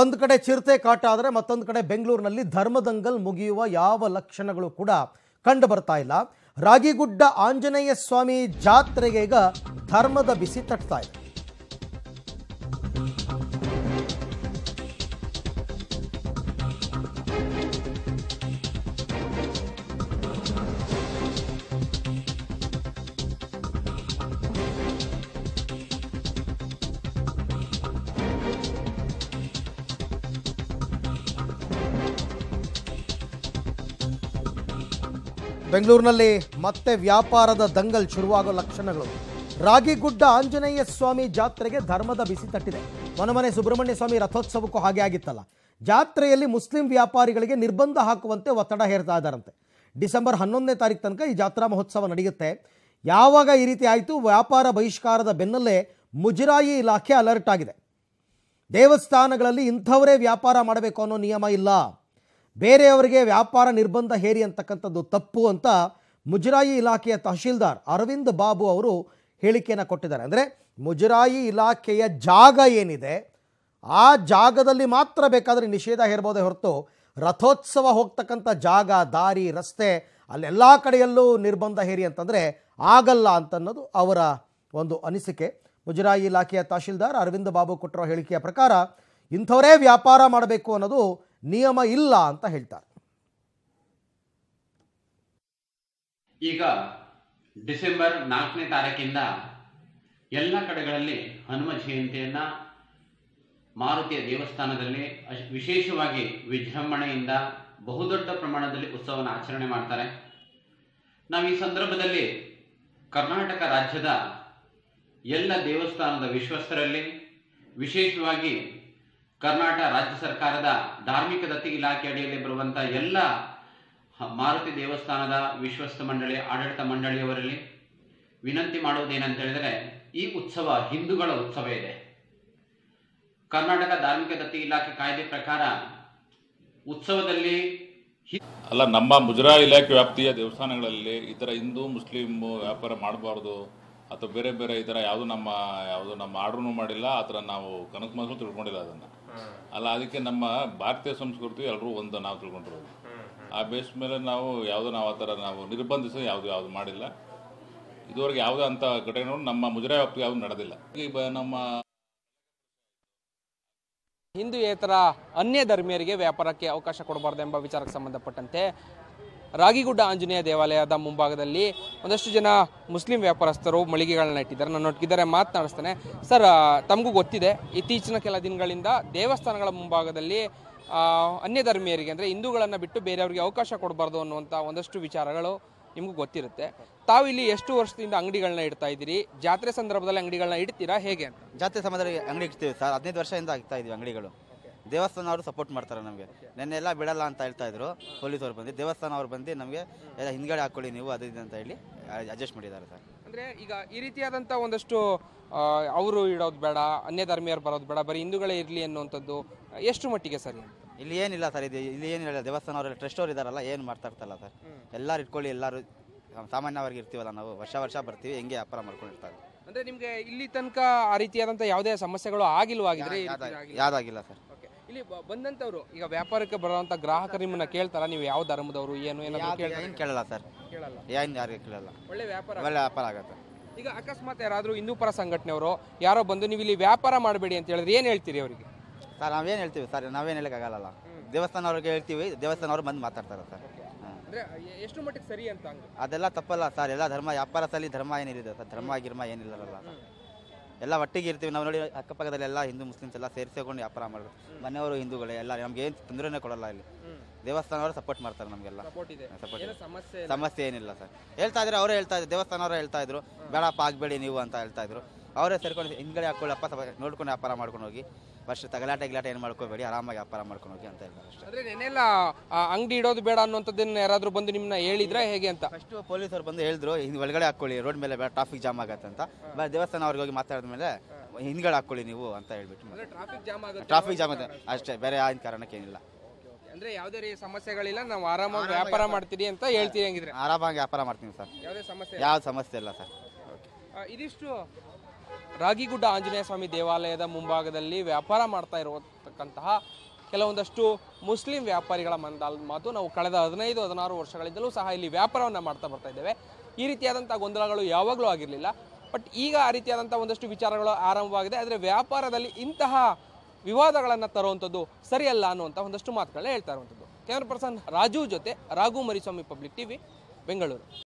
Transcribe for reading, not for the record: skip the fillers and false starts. ಒಂದು ಕಡೆ ಚಿರತೆ ಕಾಟ ಆದರೆ ಮತ್ತೊಂದು ಕಡೆ ಬೆಂಗಳೂರಿನಲ್ಲಿ ಧರ್ಮದಂಗಲ್ ಮುಗಿಯುವ ಯಾವ ಲಕ್ಷಣಗಳು ಕೂಡ ಕಂಡು ಬರ್ತಾ ಇಲ್ಲ। ರಾಗಿಗುಡ್ಡ ಆಂಜನೇಯ ಸ್ವಾಮಿ ಜಾತ್ರೆಗೆ ಈಗ ಧರ್ಮದ ಬಿಸಿ ತಟ್ಟತಾ ಇದೆ। ಬೆಂಗಳೂರಿನಲ್ಲಿ ಮತ್ತೆ ವ್ಯಾಪಾರದ ದಂಗಲ್ ಶುರುವಾಗೋ ಲಕ್ಷಣಗಳು। ರಾಗಿಗುಡ್ಡ ಆಂಜನೇಯ ಸ್ವಾಮಿ ಜಾತ್ರೆಗೆ ಧರ್ಮದ ಬಿಸಿ ತಟ್ಟಿದೆ। ಮನಮನೆ ಸುಬ್ರಹ್ಮಣ್ಯ ಸ್ವಾಮಿ ರಥೋತ್ಸವಕ್ಕೂ ಹಾಗೆ ಆಗಿತ್ತಲ್ಲ। ಜಾತ್ರೆಯಲ್ಲಿ ಮುಸ್ಲಿಂ ವ್ಯಾಪಾರಿಗಳಿಗೆ ನಿರ್ಬಂಧ ಹಾಕುವಂತೆ ಒತ್ತಡ ಹೇರ್ತಾ ಇದ್ದಾರಂತೆ। ಡಿಸೆಂಬರ್ 11ನೇ ತಾರೀಕು ತನಕ ಈ ಜಾತ್ರಾ ಮಹೋತ್ಸವ ನಡೆಯುತ್ತೆ। ಯಾವಾಗ ಈ ರೀತಿ ಆಯಿತು? ವ್ಯಾಪಾರ ಬಹಿಷ್ಕಾರದ ಬೆನ್ನಲ್ಲೇ ಮುಜರಾಯಿ ಇಲಾಖೆ ಅಲರ್ಟ್ ಆಗಿದೆ। ದೇವಸ್ಥಾನಗಳಲ್ಲಿ ಇಂಥವರೇ ವ್ಯಾಪಾರ ಮಾಡಬೇಕು ಅನ್ನೋ ನಿಯಮ ಇಲ್ಲ, ಬೇರೆಯವರಿಗೆ ವ್ಯಾಪಾರ ನಿರ್ಬಂಧ ಹೇರಿ ಅಂತಕ್ಕಂಥದ್ದು ತಪ್ಪು ಅಂತ ಮುಜರಾಯಿ ಇಲಾಖೆಯ ತಹಶೀಲ್ದಾರ್ ಅರವಿಂದ್ ಬಾಬು ಅವರು ಹೇಳಿಕೆಯನ್ನು ಕೊಟ್ಟಿದ್ದಾರೆ। ಅಂದರೆ ಮುಜರಾಯಿ ಇಲಾಖೆಯ ಜಾಗ ಏನಿದೆ ಆ ಜಾಗದಲ್ಲಿ ಮಾತ್ರ ಬೇಕಾದರೆ ನಿಷೇಧ ಹೇರ್ಬೋದೇ ಹೊರತು ರಥೋತ್ಸವ ಹೋಗ್ತಕ್ಕಂಥ ಜಾಗ, ದಾರಿ, ರಸ್ತೆ ಅಲ್ಲೆಲ್ಲ ಕಡೆಯಲ್ಲೂ ನಿರ್ಬಂಧ ಹೇರಿ ಅಂತಂದರೆ ಆಗಲ್ಲ ಅಂತನ್ನೋದು ಅವರ ಒಂದು ಅನಿಸಿಕೆ। ಮುಜರಾಯಿ ಇಲಾಖೆಯ ತಹಶೀಲ್ದಾರ್ ಅರವಿಂದ್ ಬಾಬು ಕೊಟ್ಟಿರೋ ಹೇಳಿಕೆಯ ಪ್ರಕಾರ ಇಂಥವರೇ ವ್ಯಾಪಾರ ಮಾಡಬೇಕು ಅನ್ನೋದು ನಿಯಮ ಇಲ್ಲ ಅಂತ ಹೇಳ್ತಾರೆ। ಈಗ ಡಿಸೆಂಬರ್ 4ನೇ ತಾರೀಕಿಂದ ಎಲ್ಲ ಕಡೆಗಳಲ್ಲಿ ಹನುಮ ಜಯಂತಿಯನ್ನ ಮಾರುತಿಯ ದೇವಸ್ಥಾನದಲ್ಲಿ ವಿಶೇಷವಾಗಿ ವಿಜೃಂಭಣೆಯಿಂದ ಬಹುದೊಡ್ಡ ಪ್ರಮಾಣದಲ್ಲಿ ಉತ್ಸವನ ಆಚರಣೆ ಮಾಡ್ತಾರೆ। ನಾವು ಈ ಸಂದರ್ಭದಲ್ಲಿ ಕರ್ನಾಟಕ ರಾಜ್ಯದ ಎಲ್ಲ ದೇವಸ್ಥಾನದ ವಿಶ್ವಸ್ತರಲ್ಲಿ, ವಿಶೇಷವಾಗಿ ಕರ್ನಾಟಕ ರಾಜ್ಯ ಸರ್ಕಾರದ ಧಾರ್ಮಿಕ ದತ್ತಿ ಇಲಾಖೆ ಅಡಿಯಲ್ಲಿ ಬರುವಂಥ ಎಲ್ಲ ಮಾರುತಿ ದೇವಸ್ಥಾನದ ವಿಶ್ವಸ್ತ ಮಂಡಳಿ, ಆಡಳಿತ ಮಂಡಳಿಯವರಲ್ಲಿ ವಿನಂತಿ ಮಾಡುವುದೇನಂತ ಹೇಳಿದರೆ, ಈ ಉತ್ಸವ ಹಿಂದೂಗಳ ಉತ್ಸವ ಇದೆ। ಕರ್ನಾಟಕ ಧಾರ್ಮಿಕ ದತ್ತಿ ಇಲಾಖೆ ಕಾಯ್ದೆ ಪ್ರಕಾರ ಉತ್ಸವದಲ್ಲಿ ಅಲ್ಲ, ನಮ್ಮ ಮುಜರಾಯಿ ಇಲಾಖೆ ವ್ಯಾಪ್ತಿಯ ದೇವಸ್ಥಾನಗಳಲ್ಲಿ ಈ ಥರ ಹಿಂದೂ ಮುಸ್ಲಿಂ ವ್ಯಾಪಾರ ಮಾಡಬಾರ್ದು ಅಥವಾ ಬೇರೆ ಬೇರೆ ಈ ಥರ ಯಾವುದು ನಮ್ಮ ಆರ್ಡ್ರೂ ಮಾಡಿಲ್ಲ, ಆ ಥರ ನಾವು ಕನಸು ಮನಸ್ಸು ತಿಳ್ಕೊಂಡಿಲ್ಲ ಅದನ್ನು ಅಲ್ಲ। ಅದಕ್ಕೆ ನಮ್ಮ ಭಾರತೀಯ ಸಂಸ್ಕೃತಿ ಎಲ್ಲರೂ ಒಂದು ನಾವು ತಿಳ್ಕೊಂಡಿರೋದು, ಆ ಬೇಸ್ ಮೇಲೆ ನಾವು ಆ ಥರ ನಾವು ನಿರ್ಬಂಧಿಸಿ ಯಾವುದು ಮಾಡಿಲ್ಲ। ಇದುವರೆಗೆ ಯಾವುದೇ ಅಂಥ ಘಟನೆಗಳು ನಮ್ಮ ಮುಜರಾಯಿ ವ್ಯಾಪ್ತಿಗೆ ಯಾವುದು ನಡೆದಿಲ್ಲ। ಈಗ ನಮ್ಮ ಹಿಂದೂಯೇತರ ಅನ್ಯ ಧರ್ಮೀಯರಿಗೆ ವ್ಯಾಪಾರಕ್ಕೆ ಅವಕಾಶ ಕೊಡಬಾರ್ದು ಎಂಬ ವಿಚಾರಕ್ಕೆ ಸಂಬಂಧಪಟ್ಟಂತೆ ರಾಗಿಗುಡ್ಡ ಆಂಜನೇಯ ದೇವಾಲಯದ ಮುಂಭಾಗದಲ್ಲಿ ಒಂದಷ್ಟು ಜನ ಮುಸ್ಲಿಂ ವ್ಯಾಪಾರಸ್ಥರು ಮಳಿಗೆಗಳನ್ನ ಇಟ್ಟಿದ್ದಾರೆ। ನಾನು ಒಟ್ಟಿದ್ದಾರೆ ಮಾತನಾಡಿಸ್ತೇನೆ ಸರ್, ತಮಗೂ ಗೊತ್ತಿದೆ ಇತ್ತೀಚಿನ ಕೆಲ ದಿನಗಳಿಂದ ದೇವಸ್ಥಾನಗಳ ಮುಂಭಾಗದಲ್ಲಿ ಅನ್ಯ ಧರ್ಮೀಯರಿಗೆ, ಅಂದರೆ ಹಿಂದೂಗಳನ್ನು ಬಿಟ್ಟು ಬೇರೆಯವರಿಗೆ ಅವಕಾಶ ಕೊಡಬಾರ್ದು ಅನ್ನುವಂಥ ಒಂದಷ್ಟು ವಿಚಾರಗಳು ನಿಮಗೂ ಗೊತ್ತಿರುತ್ತೆ। ತಾವು ಇಲ್ಲಿ ಎಷ್ಟು ವರ್ಷದಿಂದ ಅಂಗಡಿಗಳನ್ನ ಇಡ್ತಾ ಇದ್ದೀರಿ? ಜಾತ್ರೆ ಸಂದರ್ಭದಲ್ಲಿ ಅಂಗಡಿಗಳನ್ನ ಇಡ್ತೀರಾ ಹೇಗೆ ಅಂತ? ಜಾತ್ರೆ ಸಂದರ್ಭದಲ್ಲಿ ಅಂಗಡಿ ಇಡ್ತೀವಿ ಸರ್, 15 ವರ್ಷದಿಂದ ಆಗ್ತಾ ಇದ್ದೀವಿ ಅಂಗಡಿಗಳು। ದೇವಸ್ಥಾನ ಅವರು ಸಪೋರ್ಟ್ ಮಾಡ್ತಾರೆ ನಮಗೆ, ನೆನ್ನೆಲ್ಲ ಬಿಡಲ್ಲ ಅಂತ ಹೇಳ್ತಾ ಇದ್ರು ಪೊಲೀಸವ್ರು ಬಂದು, ದೇವಸ್ಥಾನ ಅವ್ರು ಬಂದು ನಮಗೆ ಎಲ್ಲ ಹಿಂದ್ಗಡೆ ಹಾಕೊಳ್ಳಿ ನೀವು ಅದು ಇದು ಅಂತ ಹೇಳಿ ಅಡ್ಜಸ್ಟ್ ಮಾಡಿದ್ದಾರೆ ಸರ್। ಅಂದರೆ ಈಗ ಈ ರೀತಿಯಾದಂಥ ಒಂದಷ್ಟು ಅವರು ಇಡೋದು ಬೇಡ, ಅನ್ಯ ಧರ್ಮೀಯರು ಬರೋದು ಬೇಡ, ಬರೀ ಹಿಂದೂಗಳೇ ಇರಲಿ ಅನ್ನುವಂಥದ್ದು ಎಷ್ಟು ಮಟ್ಟಿಗೆ ಸರಿ? ಇಲ್ಲಿ ಏನಿಲ್ಲ ಸರ್, ಇದು ಇಲ್ಲಿ ಏನಿಲ್ಲ, ದೇವಸ್ಥಾನ ಅವರೆಲ್ಲ ಟ್ರಸ್ಟ್ ಅವ್ರು ಇದ್ದಾರಲ್ಲ, ಏನು ಮಾತಾಡ್ತಲ್ಲ ಸರ್, ಎಲ್ಲರೂ ಇಟ್ಕೊಳ್ಳಿ, ಎಲ್ಲರೂ ಸಾಮಾನ್ಯವಾಗಿ ಇರ್ತೀವಲ್ಲ ನಾವು, ವರ್ಷ ಬರ್ತೀವಿ, ಹೆಂಗೆ ವ್ಯಾಪಾರ ಮಾಡ್ಕೊಂಡಿರ್ತಾರೆ। ಅಂದರೆ ನಿಮಗೆ ಇಲ್ಲಿ ತನಕ ಆ ರೀತಿಯಾದಂಥ ಯಾವುದೇ ಸಮಸ್ಯೆಗಳು ಆಗಿಲ್ವಾಗಿದ್ರೆ? ಯಾವುದಾಗಿಲ್ಲ ಸರ್। ಇಲ್ಲಿ ಬಂದಂಥವ್ರು ಈಗ ವ್ಯಾಪಾರಕ್ಕೆ ಬರೋಂಥ ಗ್ರಾಹಕರು ನಿಮ್ಮನ್ನ ಕೇಳ್ತಾರ ನೀವು ಯಾವ ಧರ್ಮದವರು ಏನು ಏನು ಕೇಳಲ್ಲ ಸರ್, ಕೇಳಲ್ಲ, ಏನು ಯಾರಿಗೂ ಕೇಳಲ್ಲ, ಒಳ್ಳೆ ವ್ಯಾಪಾರ ಆಗುತ್ತೆ। ಈಗ ಅಕಸ್ಮಾತ್ ಯಾರಾದರೂ ಹಿಂದೂ ಪರ ಸಂಘಟನೆಯವರು ಯಾರೋ ಬಂದು ನೀವು ಇಲ್ಲಿ ವ್ಯಾಪಾರ ಮಾಡಬೇಡಿ ಅಂತ ಹೇಳಿದ್ರೆ ಏನು ಹೇಳ್ತೀರಿ ಅವರಿಗೆ? ಸರ್ ನಾವೇನು ಹೇಳ್ತೀವಿ ಸರ್, ನಾವೇನು ಹೇಳೋಕ್ಕಾಗಲ್ಲ, ದೇವಸ್ಥಾನ ಅವ್ರಿಗೆ ಹೇಳ್ತೀವಿ, ದೇವಸ್ಥಾನ ಅವ್ರು ಬಂದು ಮಾತಾಡ್ತಾರೆ ಸರ್। ಅಂದರೆ ಎಷ್ಟು ಮಟ್ಟಿಗೆ ಸರಿ ಅಂತ? ಅದೆಲ್ಲ ತಪ್ಪಲ್ಲ ಸರ್, ಎಲ್ಲ ಧರ್ಮ ವ್ಯಾಪಾರದಲ್ಲಿ ಧರ್ಮ ಏನಿದೆ ಸರ್, ಧರ್ಮ ಏನಿಲ್ಲಲ್ಲ, ಎಲ್ಲ ಒಟ್ಟಿಗೆ ಇರ್ತೀವಿ ನಾವು ನೋಡಿ, ಅಕ್ಕಪಕ್ಕದಲ್ಲಿ ಎಲ್ಲ ಹಿಂದೂ ಮುಸ್ಲಿಮ್ಸ್ ಎಲ್ಲ ಸೇರಿಸಿಕೊಂಡು ವ್ಯಾಪಾರ ಮಾಡೋದು, ಮನೆಯವರು ಹಿಂದೂಗಳೇ ಎಲ್ಲ, ನಮ್ಗೆ ಏನು ತೊಂದರೆನೇ ಕೊಡಲ್ಲ ಇಲ್ಲಿ, ದೇವಸ್ಥಾನವರು ಸಪೋರ್ಟ್ ಮಾಡ್ತಾರೆ ನಮಗೆಲ್ಲ, ಸಮಸ್ಯೆ ಏನಿಲ್ಲ ಸರ್। ಹೇಳ್ತಾ ಇದ್ರೆ ಅವರೇ ಹೇಳ್ತಾ ಇದ್ರು, ದೇವಸ್ಥಾನವರು ಹೇಳ್ತಾ ಇದ್ರು ಬೇಡಪ್ಪ ಆಗಬೇಡಿ ನೀವು ಅಂತ ಹೇಳ್ತಾ ಇದ್ರು, ಅವರೇ ಸೇರ್ಕೊಂಡು ಹಿಂದ್ಗಡೆ ಹಾಕೊಳ್ಳಪ್ಪ ನೋಡ್ಕೊಂಡು ವ್ಯಾಪಾರ ಮಾಡ್ಕೊಂಡು ಹೋಗಿ, ಫಸ್ಟ್ ಗಲಾಟೆ ಏನು ಮಾಡ್ಕೋಬೇಡಿ, ಆರಾಮಾಗಿ ವ್ಯಾಪಾರ ಮಾಡ್ಕೊಂಡು ಹೋಗಿ ಅಂತ ಹೇಳ್ತಾರೆ ಅಷ್ಟೇ। ಅಂದರೆ ನೆನೆಲ್ಲ ಅಂಗಡಿ ಇಡೋದು ಬೇಡ ಅನ್ನೋಂಥದ್ದನ್ನು ಯಾರಾದರೂ ಬಂದು ನಿಮ್ಮನ್ನ ಹೇಳಿದ್ರೆ ಹೇಗೆ ಅಂತ? ಫಸ್ಟು ಪೊಲೀಸರು ಬಂದು ಹೇಳಿದ್ರು ಹಿಂಗೆ ಒಳಗಡೆ ಹಾಕ್ಕೊಳ್ಳಿ, ರೋಡ್ ಮೇಲೆ ಬೇಡ, ಟ್ರಾಫಿಕ್ ಜಾಮ್ ಆಗತ್ತೆ ಅಂತ, ಬೇರೆ ದೇವಸ್ಥಾನ ಅವ್ರಿಗೆ ಹೋಗಿ ಮಾತಾಡಿದ ಮೇಲೆ ಹಿಂದ್ಗಡೆ ಹಾಕ್ಕೊಳ್ಳಿ ನೀವು ಅಂತ ಹೇಳ್ಬಿಟ್ಟು, ಟ್ರಾಫಿಕ್ ಜಾಮ್ ಅಷ್ಟೇ, ಬೇರೆ ಆ ಕಾರಣಕ್ಕೇನಿಲ್ಲ। ಅಂದ್ರೆ ಯಾವುದೇ ಸಮಸ್ಯೆಗಳಿಲ್ಲ, ನಾವು ಆರಾಮಾಗಿ ವ್ಯಾಪಾರ ಮಾಡ್ತೀರಿ ಅಂತ ಹೇಳ್ತೀವಿ, ಹೆಂಗಿದ್ರೆ ಆರಾಮಾಗಿ ವ್ಯಾಪಾರ ಮಾಡ್ತೀವಿ ಸರ್, ಯಾವ ಸಮಸ್ಯೆ ಇಲ್ಲ ಸರ್। ಇದಿಷ್ಟು ರಾಗಿಗುಡ್ಡ ಆಂಜನೇಯ ಸ್ವಾಮಿ ದೇವಾಲಯದ ಮುಂಭಾಗದಲ್ಲಿ ವ್ಯಾಪಾರ ಮಾಡ್ತಾ ಇರುವಂತ ಆಗಿರತಕ್ಕಂತಹ ಕೆಲವೊಂದಷ್ಟು ಮುಸ್ಲಿಂ ವ್ಯಾಪಾರಿಗಳ ಮನದ ಮಾತು. ನಾವು ಕಳೆದ 15-16 ವರ್ಷಗಳಿಂದಲೂ ಸಹ ಇಲ್ಲಿ ವ್ಯಾಪಾರವನ್ನು ಮಾಡ್ತಾ ಬರ್ತಾ ಇದ್ದೇವೆ. ಈ ರೀತಿಯಾದಂಥ ಗೊಂದಲಗಳು ಯಾವಾಗಲೂ ಆಗಿರಲಿಲ್ಲ. ಬಟ್ ಈಗ ಆ ರೀತಿಯಾದಂಥ ಒಂದಷ್ಟು ವಿಚಾರಗಳು ಆರಂಭವಾಗಿದೆ. ಆದರೆ ವ್ಯಾಪಾರದಲ್ಲಿ ಇಂತಹ ವಿವಾದಗಳನ್ನು ತರುವಂಥದ್ದು ಸರಿಯಲ್ಲ ಅನ್ನುವಂಥ ಒಂದಷ್ಟು ಮಾತುಗಳನ್ನ ಹೇಳ್ತಾ ಇರುವಂಥದ್ದು. ಕ್ಯಾಮರಾ ಪರ್ಸನ್ ರಾಜು ಜೊತೆ ರಾಘು ಮರಿಸ್ವಾಮಿ, ಪಬ್ಲಿಕ್ ಟಿವಿ, ಬೆಂಗಳೂರು.